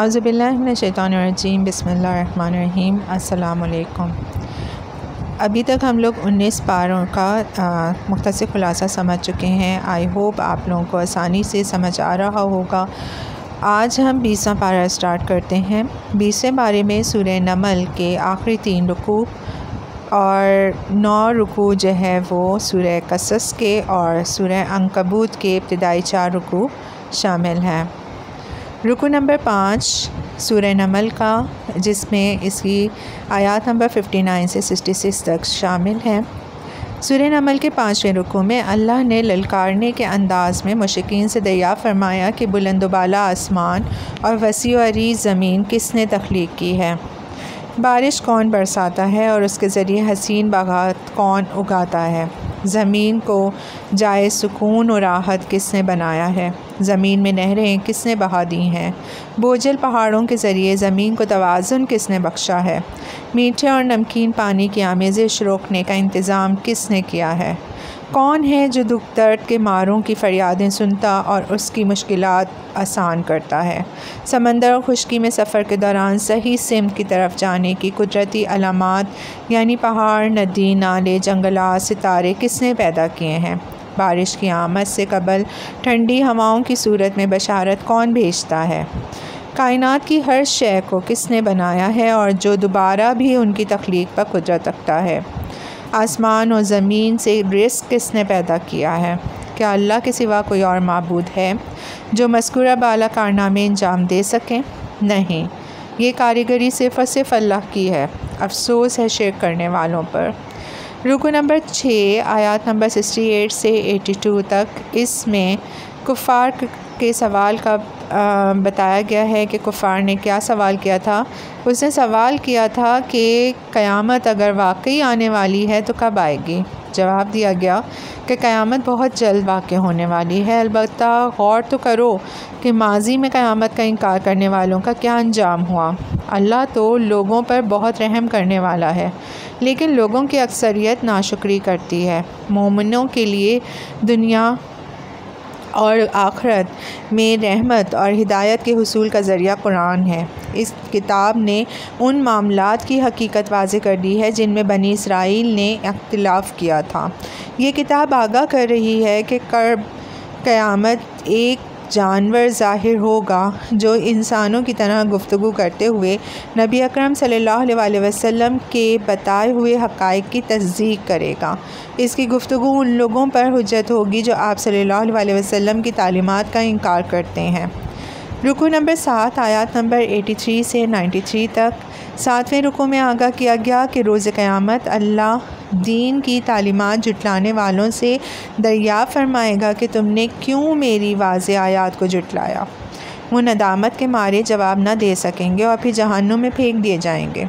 औज़ुबिल्लाहिमिनश्शैतानिर्रजीम बिस्मिल्लाहिर्रहमानिर्रहीम। अस्सलामुअलैकुम। अभी तक हम लोग 19 पारों का मुख्तसर ख़ुलासा समझ चुके हैं। आई होप आप लोगों को आसानी से समझ आ रहा होगा। आज हम 20वां पारा स्टार्ट करते हैं। 20वें पारे में सूरह नमल के आखिरी 3 रुकू और 9 रुकू जो है वो सूरह कसस के और सूरह अंकबूत के इब्तदाई 4 रुकू शामिल हैं। रुकू नंबर 5 सूरह नमल का, जिसमें इसकी आयत नंबर 59 से 66 तक शामिल हैं। सूरह नमल के 5वें रुकू में अल्लाह ने ललकारने के अंदाज़ में मुशकिन से दरिया फरमाया कि बुलंदबाला आसमान और वसी अरी ज़मीन किसने तख्लीक की है, बारिश कौन बरसाता है और उसके ज़रिए हसीन बागात कौन उगाता है, ज़मीन को जाए सुकून और राहत किसने बनाया है, ज़मीन में नहरें किसने बहा दी हैं, बोझल पहाड़ों के ज़रिए ज़मीन को तवाज़ुन किसने बख्शा है, मीठे और नमकीन पानी की आमेज़िश रोकने का इंतज़ाम किसने किया है, कौन है जो दुख दर्द के मारों की फ़रियादें सुनता और उसकी मुश्किलात आसान करता है, समंदर और खुश्की में सफ़र के दौरान सही सिमत की तरफ जाने की कुदरती अलामात यानी पहाड़, नदी, नाले, जंगलात, सितारे किसने पैदा किए हैं, बारिश की आमद से कबल ठंडी हवाओं की सूरत में बशारत कौन भेजता है, कायनात की हर शय को किसने बनाया है और जो दोबारा भी उनकी तख्लीक पर कुदरत रखता है, आसमान और ज़मीन से रिस्क किसने पैदा किया है, क्या अल्लाह के सिवा कोई और माबूद है जो मस्कुरा बाला कारनामे अंजाम दे सकें, नहीं, ये कारीगरी सिर्फ़ और सिर्फ अल्लाह की है, अफसोस है शिर्क करने वालों पर। रुकू नंबर 6 आयत नंबर 68 से 82 तक, इसमें कुफ़ार के सवाल का बताया गया है कि कुफ़ार ने क्या सवाल किया था। उसने सवाल किया था कि क़यामत अगर वाकई आने वाली है तो कब आएगी। जवाब दिया गया कि क़यामत बहुत जल्द वाक़ होने वाली है, अलबत्ता गौर तो करो कि माजी में क़यामत का इनकार करने वालों का क्या अंजाम हुआ। अल्लाह तो लोगों पर बहुत रहम करने वाला है, लेकिन लोगों की अक्सरियत नाशुक्री करती है। मोमिनों के लिए दुनिया और आखरत में रहमत और हिदायत के हुसूल का ज़रिया कुरान है। इस किताब ने उन मामलात की हकीकत वाज़े कर दी है जिनमें बनी इसराइल ने इख्तिलाफ़ किया था। ये किताब आगाह कर रही है कि क़र्ब क़यामत एक जानवर ज़ाहिर होगा जो इंसानों की तरह गुफ्तगू करते हुए नबी अकरम सल्लल्लाहु अलैहि वसल्लम के बताए हुए हक़ाइक़ की तस्दीक करेगा। इसकी गुफ्तगू उन लोगों पर हुज्जत होगी जो आप सल्लल्लाहु अलैहि वसल्लम की तालीमात का इनकार करते हैं। रुकू नंबर 7 आयत नंबर 83 से 93 तक, 7वें रुकू में आगाह किया गया कि रोज़ क़यामत अल्लाह दीन की तालीमात जुटलाने वालों से दरिया फरमाएगा कि तुमने क्यों मेरी वाज़े आयात को जुटलाया। वो नदामत के मारे जवाब न दे सकेंगे और फिर जहन्नुम में फेंक दिए जाएंगे।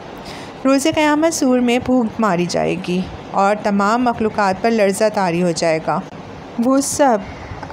रोज़ क़यामत सूर में फूंक मारी जाएगी और तमाम मखलूक़ात पर लर्जा तारी हो जाएगा। वो सब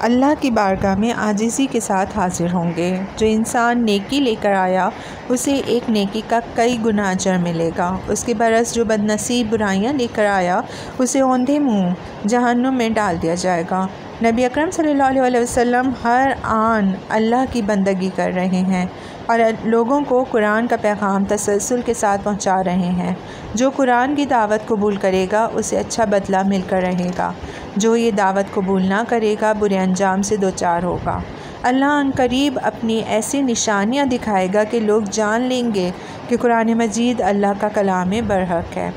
अल्लाह की बारगाह में आजिज़ी के साथ हाजिर होंगे। जो इंसान नेकी लेकर आया उसे एक नेकी का कई गुना अजर मिलेगा। उसके बरस जो बदनसीब बुराइयां लेकर आया उसे औंधे मुँह जहन्नुम में डाल दिया जाएगा। नबी अकरम सल्लल्लाहु अलैहि वसल्लम हर आन अल्लाह की बंदगी कर रहे हैं और लोगों को कुरान का पैगाम तसलसल के साथ पहुंचा रहे हैं। जो कुरान की दावत कबूल करेगा उसे अच्छा बदला मिलकर रहेगा, जो ये दावत कबूल ना करेगा बुरे अंजाम से दो चार होगा। अल्लाह अनकरीब अपनी ऐसी निशानियाँ दिखाएगा कि लोग जान लेंगे कि कुरान मजीद अल्लाह का कलाम बरहक है।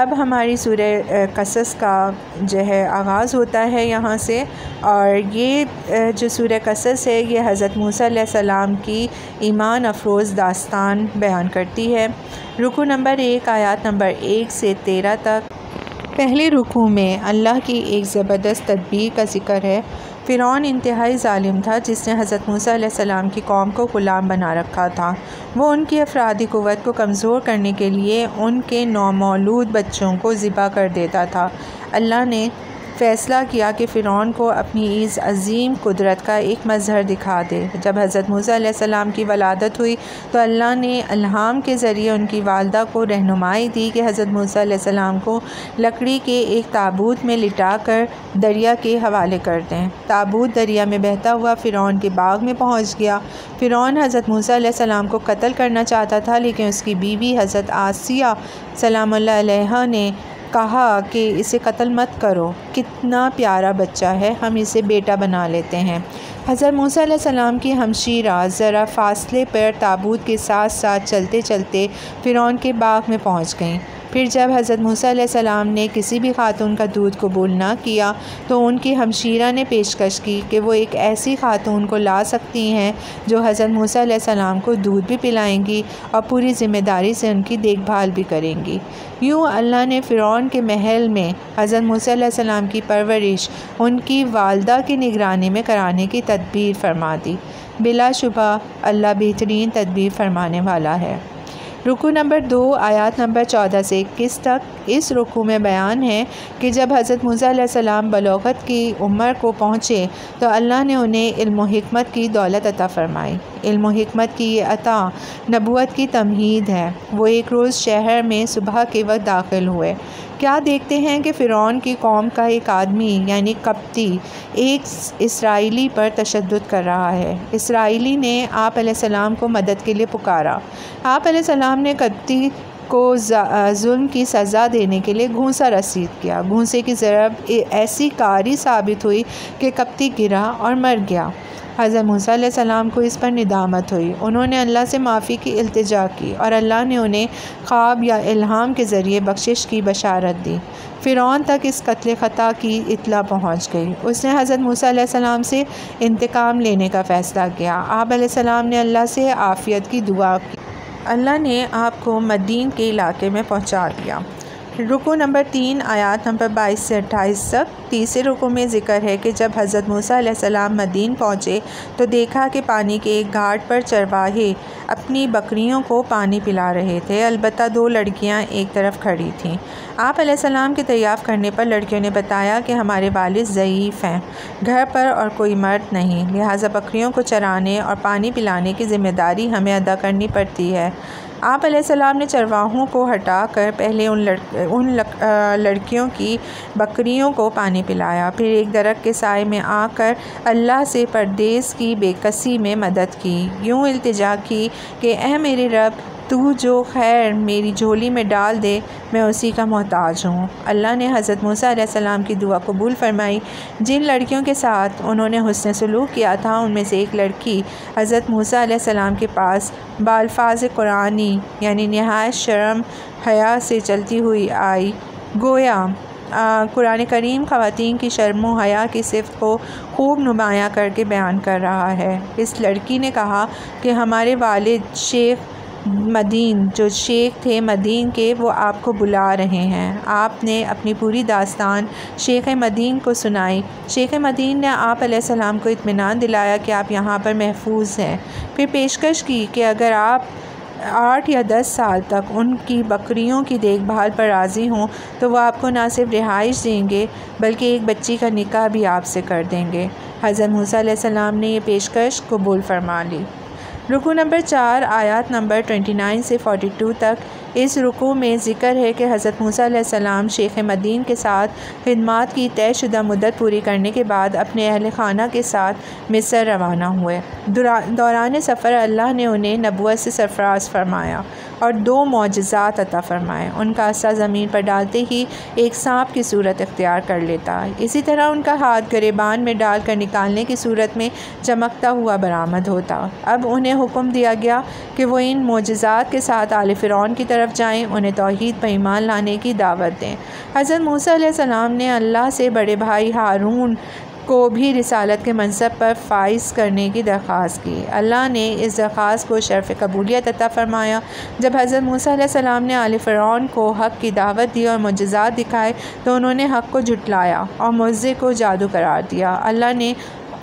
अब हमारी सूरह कसस का जो है आगाज़ होता है यहाँ से, और ये जो सूरह कसस है ये हज़रत मूसा अलैहिस्सलाम की ईमान अफरोज़ दास्तान बयान करती है। रुकू नंबर 1 आयत नंबर 1 से 13 तक। पहले रुकू में अल्लाह की एक ज़बरदस्त तदबीर का ज़िक्र है। फ़िरौन इंतहाई ज़ालिम था जिसने हज़रत मूसा अलैहिस्सलाम की कौम को ग़ुलाम बना रखा था। वो उनकी अफरादी क़ुव्वत को कमज़ोर करने के लिए उनके नौमौलूद बच्चों को ज़िबा कर देता था। अल्लाह ने फ़ैसला किया कि फ़िरौन को अपनी इस अजीम कुदरत का एक मज़हर दिखा दे। जब हज़रत मूसा अलैहिस्सलाम की वलादत हुई तो अल्लाह ने इल्हाम के ज़रिए उनकी वालदा को रहनुमाई दी कि हज़रत मूसा अलैहिस्सलाम को लकड़ी के एक ताबूत में लिटा कर दरिया के हवाले कर दें। ताबूत दरिया में बहता हुआ फ़िरौन के बाग में पहुँच गया। फ़िरौन हज़रत मूसा अलैहिस्सलाम को कत्ल करना चाहता था, लेकिन उसकी बीवी हज़रत आसिया सलामुल्लाह अलैहा ने कहा कि इसे कत्ल मत करो, कितना प्यारा बच्चा है, हम इसे बेटा बना लेते हैं। हज़रत मूसा अलैहिस्सलाम की हमशीरा ज़रा फासले पर ताबूत के साथ साथ चलते चलते फ़िरौन के बाग में पहुँच गईं। फिर जब हज़रत मूसा अलैहिस्सलाम ने किसी भी खातून का दूध कबूल ना किया तो उनकी हमशीरा ने पेशकश की कि वो एक ऐसी खातून को ला सकती हैं जो हज़रत मूसा अलैहिस्सलाम को दूध भी पिलाएंगी और पूरी ज़िम्मेदारी से उनकी देखभाल भी करेंगी। यूँ अल्लाह ने फ़िरौन के महल में हज़रत मूसा अलैहिस्सलाम की परवरिश उनकी वालदा की निगरानी में कराने की तदबीर फरमा दी। बिलाशुबा अल्लाह बेहतरीन तदबीर फरमाने वाला है। रुकू नंबर 2 आयत नंबर 14 से 21 तक। इस रुकू में बयान है कि जब हज़रत मूसा अलैहिस्सलाम बलोगत की उम्र को पहुँचे तो अल्लाह ने उन्हें इल्म और हिकमत की दौलत अता फ़रमाई। इल्म और हिकमत की ये अता नबुवत की तमहीद है। वो एक रोज़ शहर में सुबह के वक्त दाखिल हुए। क्या देखते हैं कि फ़िरौन की कौम का एक आदमी यानी कप्ती एक इसराइली पर तशद्दुद कर रहा है। इसराइली ने आप अलैहिस्सलाम को मदद के लिए पुकारा। आप अलैहिस्सलाम ने कप्ती को जुल्म की सज़ा देने के लिए घूंसा रसीद किया। घूंसे की ज़रब ऐसी कारी साबित हुई कि कप्ती गिरा और मर गया। हज़रत मूसा अलैहिस्सलाम को इस पर निदामत हुई। उन्होंने अल्लाह से माफ़ी की इल्तिजा की और अल्लाह ने उन्हें ख्वाब या इल्हाम के ज़रिए बख्शिश की बशारत दी। फ़िरौन तक इस कत्ल ख़ता की इतला पहुँच गई। उसने हज़रत मूसा अलैहिस्सलाम से इंतकाम लेने का फ़ैसला किया। आप अलैहिस्सलाम ने अल्लाह से आफ़ियत की दुआ की। अल्लाह ने आपको मदीन के इलाके में पहुँचा दिया। रुकू नंबर 3 आयत नंबर 22 से 28 तक। तीसरे रुकू में ज़िक्र है कि जब हज़रत मूसा अलैहिस्सलाम मदीन पहुँचे तो देखा कि पानी के एक घाट पर चरवाहे अपनी बकरियों को पानी पिला रहे थे, अलबत्ता 2 लड़कियां एक तरफ खड़ी थीं। आप अलैहिस्सलाम के तैयाफ़ करने पर लड़कियों ने बताया कि हमारे वालिद ज़यीफ़ हैं, घर पर और कोई मर्द नहीं, लिहाजा बकरियों को चराने और पानी पिलाने की ज़िम्मेदारी हमें अदा करनी पड़ती है। आप अलैहिस्सलाम ने चरवाहों को हटाकर पहले उन लड़कियों की बकरियों को पानी पिलाया, फिर एक दरख्त के साय में आकर अल्लाह से परदेस की बेकसी में मदद की। यूँ इल्तिजा की कि ऐ मेरे रब, तू जो खैर मेरी झोली में डाल दे मैं उसी का मोहताज हूँ। अल्लाह ने हज़रत मूसा अलैहिस्सलाम की दुआ कबूल फ़रमाई। जिन लड़कियों के साथ उन्होंने हुस्न सलूक किया था उनमें से एक लड़की हज़रत मूसा अलैहिस्सलाम के पास बालफाज कुरानी यानी नहायत शर्म हया से चलती हुई आई, गोया कुरान करीम ख़वातीन की शर्म व हया की सिफ़त को खूब नुमायाँ करके बयान कर रहा है। इस लड़की ने कहा कि हमारे वालिद शेख मदीन जो शेख थे मदीन के, वो आपको बुला रहे हैं। आपने अपनी पूरी दास्तान शेख मदीन को सुनाई। शेख मदीन ने आप अलैहिस्सलाम को इत्मीनान दिलाया कि आप यहाँ पर महफूज हैं। फिर पेशकश की कि अगर आप 8 या 10 साल तक उनकी बकरियों की देखभाल पर राज़ी हों तो वह आपको ना सिर्फ रिहाइश देंगे बल्कि एक बच्ची का निकाह भी आपसे कर देंगे। हज़रत मूसा अलैहिस्सलाम ने यह पेशकश कबूल फरमा ली। रुकू नंबर 4 आयत नंबर 29 से 42 तक। इस रुकू में ज़िक्र है कि हज़रत मूसा अलैहिस्सलाम शेख मदीन के साथ खिदमात की तयशुदा मुद्दत पूरी करने के बाद अपने अहल खाना के साथ मिस्र रवाना हुए। दौरान सफ़र अल्लाह ने उन्हें नबुवत से सरफराज फरमाया और 2 मोजज़ात अता फ़रमाए। उनका अस्सा ज़मीन पर डालते ही एक सांप की सूरत इख्तियार कर लेता, इसी तरह उनका हाथ गरेबान में डाल कर निकालने की सूरत में चमकता हुआ बरामद होता। अब उन्हें हुक्म दिया गया कि वो इन मोजज़ात के साथ आले फ़िरौन की तरफ जाएँ, उन्हें तौहीद पर ईमान लाने की दावत दें। हज़रत मूसा अलैहिस्सलाम ने अल्लाह से बड़े भाई हारून को भी रिसालत के मनसब पर फाइज़ करने की दरख्वास्त की। अल्लाह ने इस दरख्वास्त को शर्फ़ कबूलियत अता फ़रमाया। जब हज़रत मूसा अलैहिस्सलाम ने आले फ़िरौन को हक़ की दावत दी और मुजज़ात दिखाए तो उन्होंने हक़ को झुटलाया और मुजज़े को जादू करार दिया। अल्लाह ने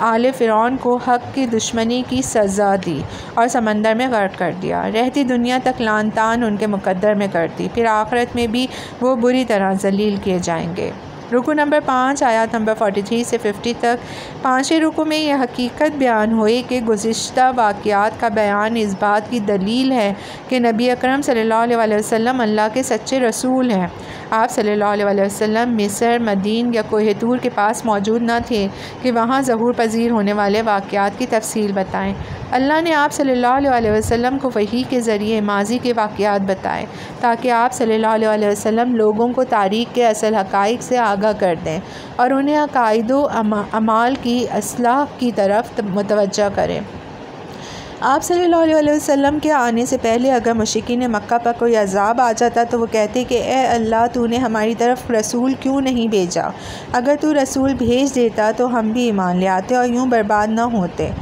आले फ़िरौन को हक़ की दुश्मनी की सज़ा दी और समंदर में गर्क कर दिया। रहती दुनिया तक लानतान उनके मुकद्दर में कर दी। फिर आखिरत में भी वो बुरी तरह जलील किए जाएंगे। रुकू नंबर 5 आयत नंबर 43 से 50 तक। पाँचवें रुकू में यह हकीकत बयान हुई कि गुज़िश्ता वाक़यात का बयान इस बात की दलील है कि नबी अकरम सल्लल्लाहु अलैहि वसल्लम अल्लाह के सच्चे रसूल हैं। आप सल्लल्लाहु अलैहि वसल्लम मिस्र, मदीन या कोहे तूर के पास मौजूद न थे कि वहाँ ज़हूर पजीर होने वाले वाक़यात की तफसील बताएँ। अल्लाह ने आप सल्लल्लाहु अलैहि वसल्लम को वही के ज़रिए माजी के वाक़यात बताए ताकि आप सल्लल्लाहु अलैहि वसल्लम लोगों को तारीख़ के असल हक़ाइक़ से आगाह कर दें और उन्हें अक़ाइदो अमाल की असलाह की तरफ मुतवज्जा करें। आप सल्लल्लाहु अलैहि वसल्लम के आने से पहले अगर मुश्रिकीन मक्का पर कोई अजाब आ जाता तो वो कहते कि ए अल्लाह, तूने हमारी तरफ रसूल क्यों नहीं भेजा? अगर तू रसूल भेज देता तो हम भी ईमान ले आते और यूँ बर्बाद ना होते।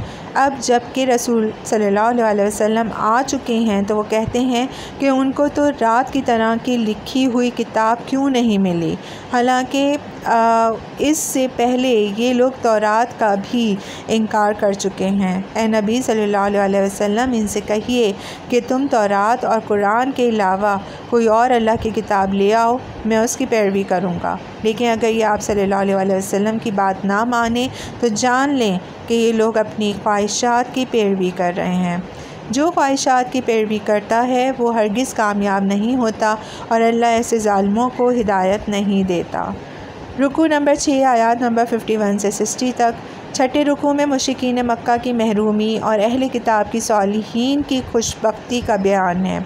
अब जबकि रसूल सल्लल्लाहु अलैहि वसल्लम आ चुके हैं तो वो कहते हैं कि उनको तो रात की तरह की लिखी हुई किताब क्यों नहीं मिली, हालांकि इससे पहले ये लोग तौरात का भी इनकार कर चुके हैं। ए नबी सल्लल्लाहु अलैहि वसल्लम, इनसे कहिए कि तुम तौरात और कुरान के अलावा कोई और अल्लाह की किताब ले आओ, मैं उसकी पैरवी करूँगा। लेकिन अगर ये आप सल्लल्लाहु अलैहि वसल्लम की बात ना माने तो जान लें कि ये लोग अपनी ख्वाहिशात की पैरवी कर रहे हैं। जो ख्वाहिशात की पैरवी करता है वो हरगिज़ कामयाब नहीं होता और अल्लाह ऐसे ज़ालिमों को हिदायत नहीं देता। रुकू नंबर 6 आयत नंबर 51 से 60 तक। छठे रुकू में मुश्रिकीन मक्का की महरूमी और अहले किताब की सालिहीन की खुशबख्ती का बयान है।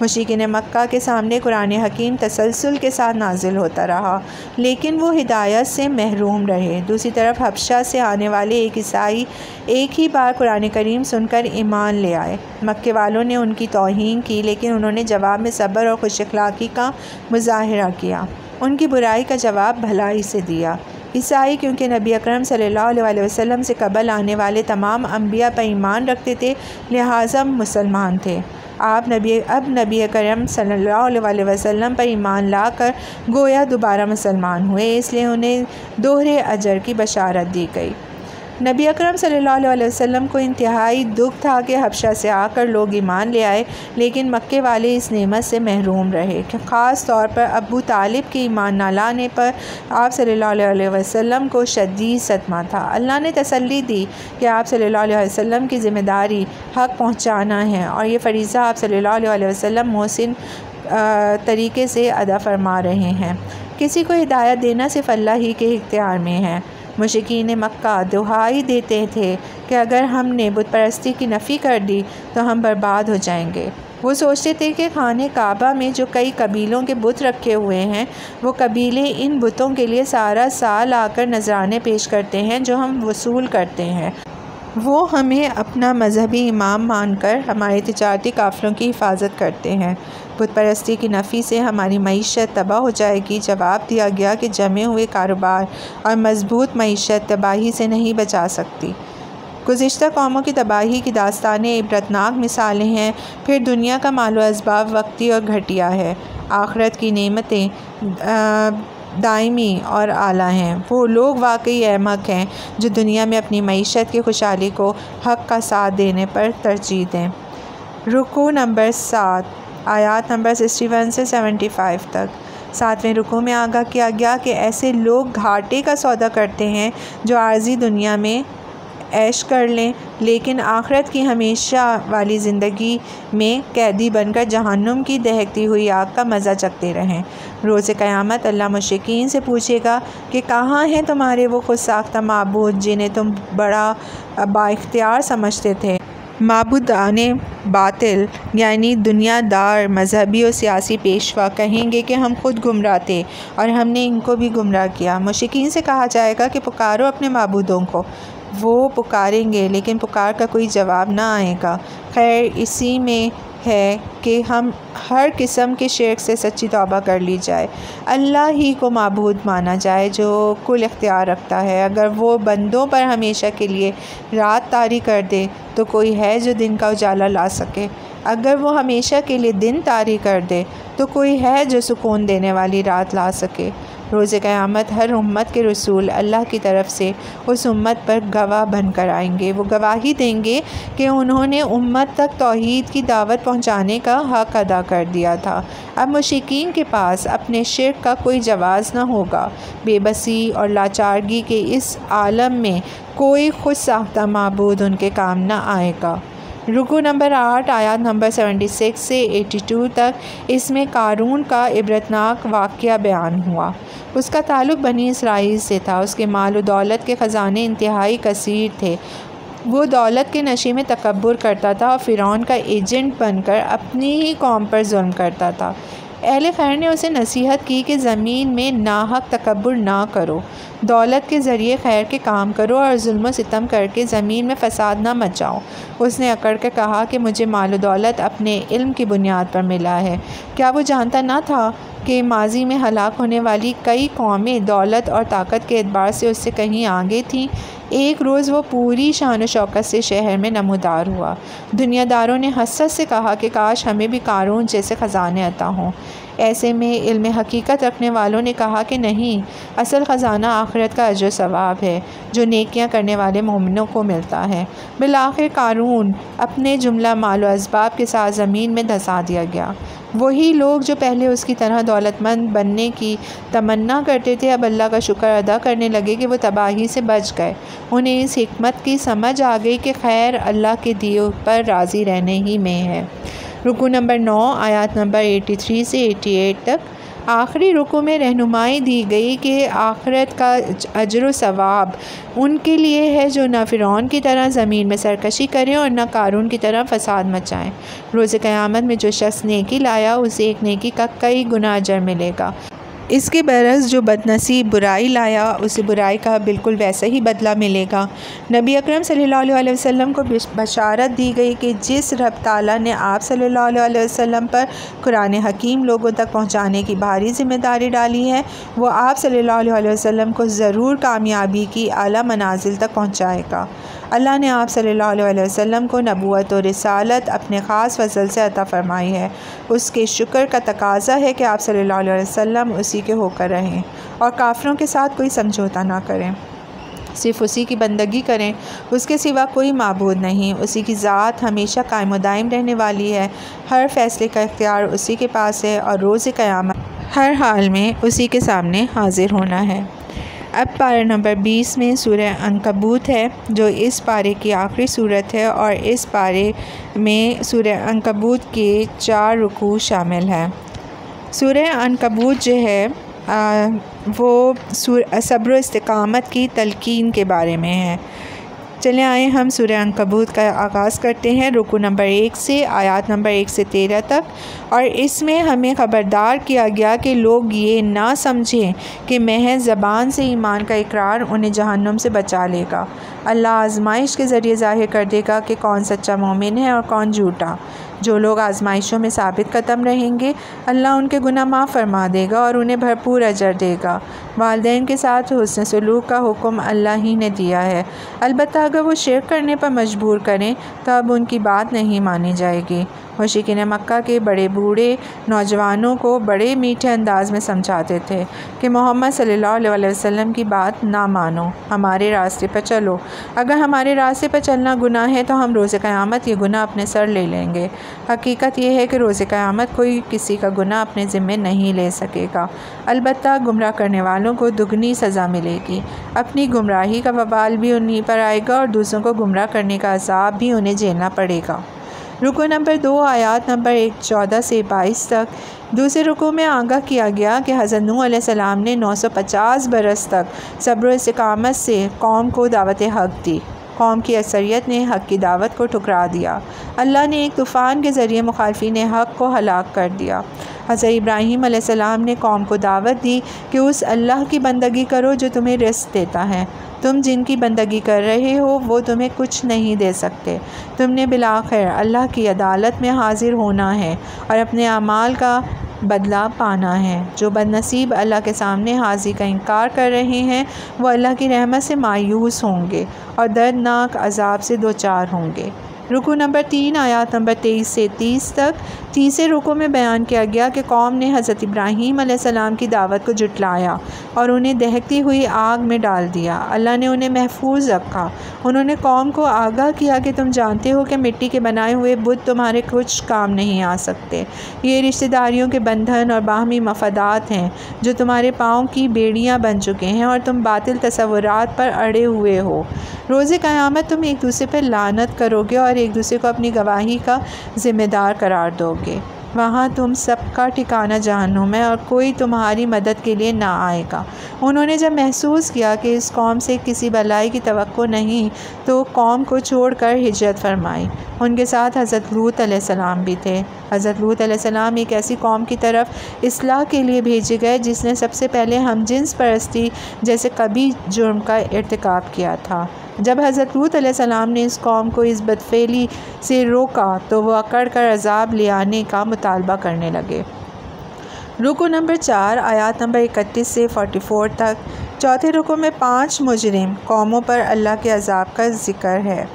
मुश्रिकीन मक्का के सामने कुरान हकीम तसलसल के साथ नाजिल होता रहा लेकिन वो हिदायत से महरूम रहे। दूसरी तरफ हबशा से आने वाले एक ईसाई एक ही बार कुरान करीम सुनकर ईमान ले आए। मक्के वालों ने उनकी तौहीन की लेकिन उन्होंने जवाब में सब्र और खुश अखलाकी का मुजाहरा किया। उनकी बुराई का जवाब भलाई से दिया। ईसाई क्योंकि नबी अकरम सल्लल्लाहु अलैहि वसल्लम से कबल आने वाले तमाम अम्बिया पर ईमान रखते थे, लिहाजा मुसलमान थे। अब नबी अकरम सल्लल्लाहु अलैहि वसल्लम पर ईमान लाकर गोया दोबारा मुसलमान हुए, इसलिए उन्हें दोहरे अजर की बशारत दी गई। नबी अकरम सल्लल्लाहु अलैहि वसल्लम को इंतहाई दुख था कि हबशा से आकर लोग ईमान ले आए लेकिन मक्के वाले इस नेमत से महरूम रहे। ख़ास तौर पर अबू तालिब के ईमान ना लाने पर आप सल्लल्लाहु अलैहि वसल्लम को शदीद सदमा था। अल्लाह ने तसल्ली दी कि आप सल्लल्लाहु अलैहि वसल्लम की ज़िम्मेदारी हक़ पहुँचाना है और ये फ़रीज़ा आप सल्लल्लाहु अलैहि वसल्लम मोहसिन तरीके से अदा फरमा रहे हैं। किसी को हिदायत देना सिर्फ अल्लाह ही के इख्तियार में है। मुश्रिकीन मक्का दुहाई देते थे कि अगर हमने बुत परस्ती की नफ़ी कर दी तो हम बर्बाद हो जाएंगे। वो सोचते थे कि खाने काबा में जो कई कबीलों के बुत रखे हुए हैं, वो कबीले इन बुतों के लिए सारा साल आकर नजराने पेश करते हैं जो हम वसूल करते हैं। वो हमें अपना मजहबी इमाम मानकर हमारे तिजारती काफ़िलों की हिफाजत करते हैं। बुत परस्ती की नफ़ी से हमारी मईशत तबाह हो जाएगी। जवाब दिया गया कि जमे हुए कारोबार और मजबूत मईशत तबाही से नहीं बचा सकती। गुज़िश्ता कौमों की तबाही की दास्तानें इबरतनाक मिसालें हैं। फिर दुनिया का मालो असबाब वक्ती और घटिया है। आखरत की नेमतें दायमी और आला हैं। वो लोग वाकई अहमक हैं जो दुनिया में अपनी मईशत की खुशहाली को हक़ का साथ देने पर तरजीह दें। रुकू नंबर 7 आयत नंबर 61 से 75 तक। सातवें रुकू में आगाह किया गया कि ऐसे लोग घाटे का सौदा करते हैं जो आर्जी दुनिया में ऐश कर लें लेकिन आखरत की हमेशा वाली ज़िंदगी में कैदी बनकर जहन्नुम की दहकती हुई आग का मज़ा चखते रहें। रोज़ क़यामत अल्लाह मुश्रिकीन से पूछेगा कि कहाँ हैं तुम्हारे वो खुद साख्ता माबूद जिन्हें तुम बड़ा बाइख्तियार समझते थे? माबूदाने बातिल यानी दुनियादार मजहबी और सियासी पेशवा कहेंगे कि हम खुद गुमराह थे और हमने इनको भी गुमराह किया। मुश्किन से कहा जाएगा कि पुकारो अपने माबूदों को। वो पुकारेंगे लेकिन पुकार का कोई जवाब ना आएगा। खैर इसी में है कि हम हर किस्म के शिर्क से सच्ची तौबा कर ली जाए, अल्लाह ही को माबूद माना जाए जो कुल इख्तियार रखता है। अगर वो बंदों पर हमेशा के लिए रात तारी कर दे तो कोई है जो दिन का उजाला ला सके? अगर वो हमेशा के लिए दिन तारी कर दे तो कोई है जो सुकून देने वाली रात ला सके? रोज़ क़यामत हर उम्मत के रसूल अल्लाह की तरफ से उस उम्मत पर गवाह बनकर आएंगे। वो गवाही देंगे कि उन्होंने उम्मत तक तौहीद की दावत पहुँचाने का हक़ अदा कर दिया था। अब मुशरिकीन के पास अपने शिर्क का कोई जवाज़ न होगा। बेबसी और लाचारगी के इस आलम में कोई खुद साख्ता माबूद उनके काम न आएगा। रुकू नंबर 8 आयत नंबर 76 से 82 तक इसमें कारून का इबरतनाक वाक़या बयान हुआ। उसका ताल्लुक़ बनी इसराइल से था। उसके माल व दौलत के ख़जाने इंतहाई कसीर थे। वो दौलत के नशे में तकब्बुर करता था और फ़िरौन का एजेंट बनकर अपनी ही कौम पर जुल्म करता था। अहले खैर ने उसे नसीहत की कि ज़मीन में नाहक तकब्बुर ना करो, दौलत के ज़रिए खैर के काम करो और जुल्म सितम करके ज़मीन में फ़साद ना मचाओ। उसने अकड़ कर कहा कि मुझे माल व दौलत अपने इल्म की बुनियाद पर मिला है। क्या वो जानता ना था कि माजी में हलाक होने वाली कई कौमें दौलत और ताकत के एतबार से उससे कहीं आगे थीं। एक रोज़ वो पूरी शान व शौकत से शहर में नमोदार हुआ। दुनियादारों ने हसरत से कहा कि काश हमें भी कारून जैसे ख़जाने अता हों। ऐसे में इल्म हकीकत रखने वालों ने कहा कि नहीं, असल ख़जाना आखिरत का अज्र सवाब है जो नेकियां करने वाले मोमिनों को मिलता है। बिलाखिर कारून अपने जुमला माल व असबाब के साथ ज़मीन में धंसा दिया गया। वही लोग जो पहले उसकी तरह दौलतमंद बनने की तमन्ना करते थे, अब अल्लाह का शुक्र अदा करने लगे कि वो तबाही से बच गए। उन्हें इस हिकमत की समझ आ गई कि खैर अल्लाह के दिए पर राज़ी रहने ही में है। रुकू नंबर 9 आयत नंबर 83 से 88 तक आखिरी रुकू में रहनुमाई दी गई कि आखिरत का अजर व सवाब उनके लिए है जो ना फ़िरौन की तरह ज़मीन में सरकशी करें और ना कारून की तरह फ़साद मचाएं। रोज़ क़यामत में जो शख्स नेकी लाया उसे एक नेकी का कई गुना अजर मिलेगा। इसके बरस जो बदनसीब बुराई लाया उसे बुराई का बिल्कुल वैसा ही बदला मिलेगा। नबी अकरम सल्लल्लाहु अलैहि वसल्लम को बशारत दी गई कि जिस रब ताला ने आप सल्लल्लाहु अलैहि वसल्लम पर कुरान हकीम लोगों तक पहुंचाने की भारी ज़िम्मेदारी डाली है, वो आप सल्लल्लाहु अलैहि वसल्लम को ज़रूर कामयाबी की आला मनाजिल तक पहुँचाएगा। अल्लाह ने आप सल्लल्लाहु अलैहि वसल्लम को नबूवत और रिसालत अपने ख़ास फजल से अता फ़रमाई है। उसके शुक्र का तकाजा है कि आप सल्लल्लाहु अलैहि वसल्लम उसी के होकर रहें और काफ़िरों के साथ कोई समझौता ना करें, सिर्फ़ उसी की बंदगी करें। उसके सिवा कोई माबूद नहीं। उसी की ज़ात हमेशा कायम व दायम रहने वाली है। हर फ़ैसले का इख्तियार उसी के पास है और रोज़ क़यामत हर हाल में उसी के सामने हाजिर होना है। अब पारा नंबर 20 में सूरह अनकबूत है जो इस पारे की आखिरी सूरत है और इस पारे में सूरह अनकबूत के 4 रुकू शामिल हैं। सूरह अनकबूत जो है वो सब्र इस्तिकामत की तलकीन के बारे में है। चले आए हम सूरह अनकबूत का आगाज़ करते हैं रुकू नंबर 1 से आयत नंबर 1 से 13 तक और इसमें हमें ख़बरदार किया गया कि लोग ये ना समझें कि महज़ ज़बान से ईमान का इकरार उन्हें जहन्नुम से बचा लेगा। अल्लाह आजमाइश के ज़रिए ज़ाहिर कर देगा कि कौन सच्चा मोमिन है और कौन झूठा। जो लोग आजमाइशों में साबित कदम रहेंगे अल्लाह उनके गुनाह माफ़ फरमा देगा और उन्हें भरपूर अजर देगा। वालिदैन के साथ हुस्न सलूक का हुक्म अल्लाह ही ने दिया है। अलबत्ता अगर वो शिर्क करने पर मजबूर करें तब उनकी बात नहीं मानी जाएगी। मुशरिकीन मक्का के बड़े बूढ़े नौजवानों को बड़े मीठे अंदाज़ में समझाते थे कि मोहम्मद सल्लल्लाहु अलैहि वसल्लम की बात ना मानो, हमारे रास्ते पर चलो। अगर हमारे रास्ते पर चलना गुनाह है तो हम रोज़ क़यामत ये गुनाह अपने सर ले लेंगे। हकीकत यह है कि रोज़ क़यामत कोई किसी का गुनाह अपने ज़िम्मे नहीं ले सकेगा। अलबत्ता गुमराह करने वालों को दुगनी सज़ा मिलेगी। अपनी गुमराही का वबाल भी उन्हीं पर आएगा और दूसरों को गुमराह करने का अज़ाब भी उन्हें झेलना पड़ेगा। रुकू नंबर 2 आयत नंबर 14 से 22 तक दूसरे रुकू में आगाह किया गया कि हज़रत नूह अलैहिस्सलाम ने 950 बरस तक सब्र इस्तिकामत से कौम को दावत हक़ दी। कौम की अक्सरियत ने हक़ की दावत को ठुकरा दिया। अल्लाह ने एक तूफ़ान के ज़रिए मुखालफीन हक़ को हलाक कर दिया। हज़रत इब्राहीम अलैहिस्सलाम ने कौम को दावत दी कि उस अल्लाह की बंदगी करो जो तुम्हें रिस्क देता है। तुम जिनकी बंदगी कर रहे हो वो तुम्हें कुछ नहीं दे सकते। तुमने बिलाखिर अल्लाह की अदालत में हाज़िर होना है और अपने अमाल का बदला पाना है। जो बदनसीब अल्लाह के सामने हाज़िर का इनकार कर रहे हैं वो अल्लाह की रहमत से मायूस होंगे और दर्दनाक अजाब से दोचार होंगे। रुकू नंबर 3 आयत नंबर 23 से 30 तक। तीसरे रुकू में बयान किया गया कि कौम ने हज़रत इब्राहीम अलैहिस्सलाम की दावत को जुटलाया और उन्हें दहकती हुई आग में डाल दिया। अल्लाह ने उन्हें महफूज रखा। उन्होंने कौम को आगाह किया कि तुम जानते हो कि मिट्टी के बनाए हुए बुत तुम्हारे कुछ काम नहीं आ सकते। ये रिश्तेदारियों के बंधन और बाहमी मफादात हैं जो तुम्हारे पाँव की बेड़ियाँ बन चुके हैं और तुम बातिल तसव्वुरात पर अड़े हुए हो। रोज़े क़यामत तुम एक दूसरे पर लानत करोगे और एक दूसरे को अपनी गवाही का ज़िम्मेदार करार दोगे। वहाँ तुम सबका ठिकाना जहन्नुम है और कोई तुम्हारी मदद के लिए ना आएगा। उन्होंने जब महसूस किया कि इस कौम से किसी भलाई की तवक्को नहीं तो कौम को छोड़कर हिजरत फरमाई। उनके साथ हज़रत लूत अलैहिस्सलाम भी थे। हज़रत लूत अलैहिस्सलाम एक ऐसी कौम की तरफ इस्लाह के लिए भेजे गए जिसने सबसे पहले हमजिन्स परस्ती जैसे कभी जुर्म का इर्तिकाब किया था। जब हज़रत लूत अलैहिस्सलाम ने इस कौम को इस बदफेली से रोका तो वह अकड़ कर अजाब ले आने का मुतालबा करने लगे। रुकू नंबर 4 आयत नंबर 31 से 44 तक। चौथे रुकू में 5 मुजरिम कौमों पर अल्लाह के अजाब का जिक्र है।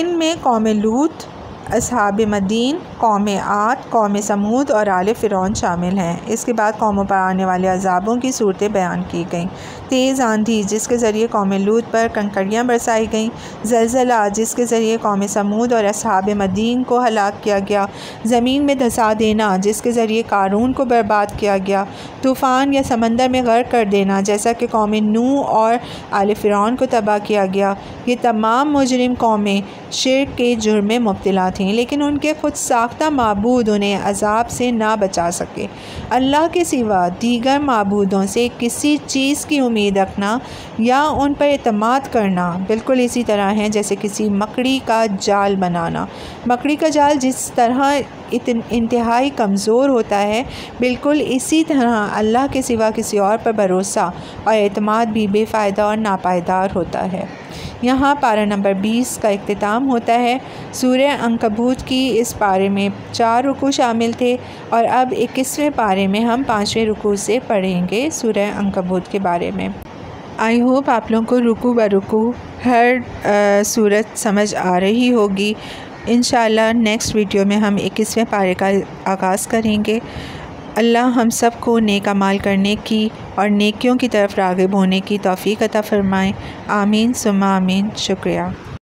इनमें कौम लूत, असहाब मदीन, कौम आद, कौम समूद और आले फ़िरौन शामिल हैं। इसके बाद कौमों पर आने वाले अजाबों की सूरतें बयान की गईं। तेज़ आंधी जिसके ज़रिए कौम लूत पर कंकड़ियाँ बरसाई गईं, ज़लज़ला जिसके ज़रिए कौम समूद और असहाब मदीन को हलाक किया गया, ज़मीन में धंसा देना जिसके ज़रिए कारून को बर्बाद किया गया, तूफ़ान या समंदर में गर्क कर देना जैसा कि कौम नूह और आले फ़िरौन को तबाह किया गया। ये तमाम मुजरिम कौमें शिर्क के जुर्म में मुब्तला थीं लेकिन उनके खुद साख्ता माबूद उन्हें अजाब से ना बचा सके। अल्लाह के सिवा दीगर माबूदों से किसी चीज़ की उम्मीद रखना या उन पर एतमाद करना बिल्कुल इसी तरह है जैसे किसी मकड़ी का जाल बनाना। मकड़ी का जाल जिस तरह इंतहाई कमज़ोर होता है बिल्कुल इसी तरह अल्लाह के सिवा किसी और पर भरोसा और एतमाद भी बेफ़ायदा और नापायदार होता है। यहाँ पारा नंबर 20 का इख्तिताम होता है। सूरह अंकबूत की इस पारे में 4 रुकू शामिल थे और अब 21वें पारे में हम 5वें रुकू से पढ़ेंगे सूरह अंकबूत के बारे में। आई होप आप लोगों को रुकू ब रुकू हर सूरत समझ आ रही होगी। इंशाल्लाह नेक्स्ट वीडियो में हम 21वें पारे का आगाज़ करेंगे। अल्लाह हम सब को नेक अमाल करने की और नेकियों की तरफ राग़िब होने की तौफ़ीक़ अता फ़रमाएँ। आमीन सुम्मा आमीन। शुक्रिया।